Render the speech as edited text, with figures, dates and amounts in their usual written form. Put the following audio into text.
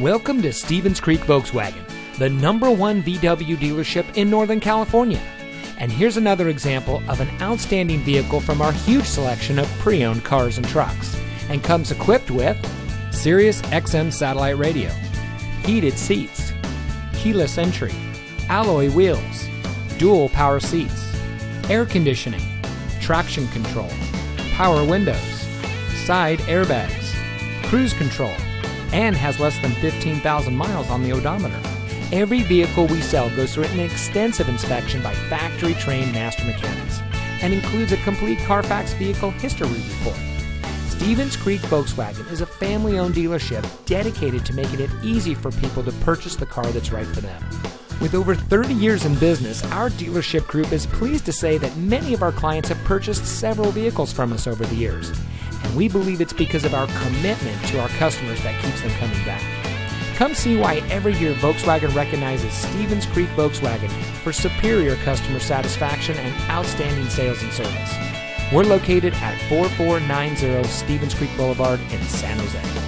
Welcome to Stevens Creek Volkswagen, the #1 VW dealership in Northern California. And here's another example of an outstanding vehicle from our huge selection of pre-owned cars and trucks, and comes equipped with Sirius XM satellite radio, heated seats, keyless entry, alloy wheels, dual power seats, air conditioning, traction control, power windows, side airbags, cruise control, and has less than 15,000 miles on the odometer. Every vehicle we sell goes through an extensive inspection by factory-trained master mechanics and includes a complete Carfax vehicle history report. Stevens Creek Volkswagen is a family-owned dealership dedicated to making it easy for people to purchase the car that's right for them. With over 30 years in business, our dealership group is pleased to say that many of our clients have purchased several vehicles from us over the years. And we believe it's because of our commitment to our customers that keeps them coming back. Come see why every year Volkswagen recognizes Stevens Creek Volkswagen for superior customer satisfaction and outstanding sales and service. We're located at 4490 Stevens Creek Boulevard in San Jose.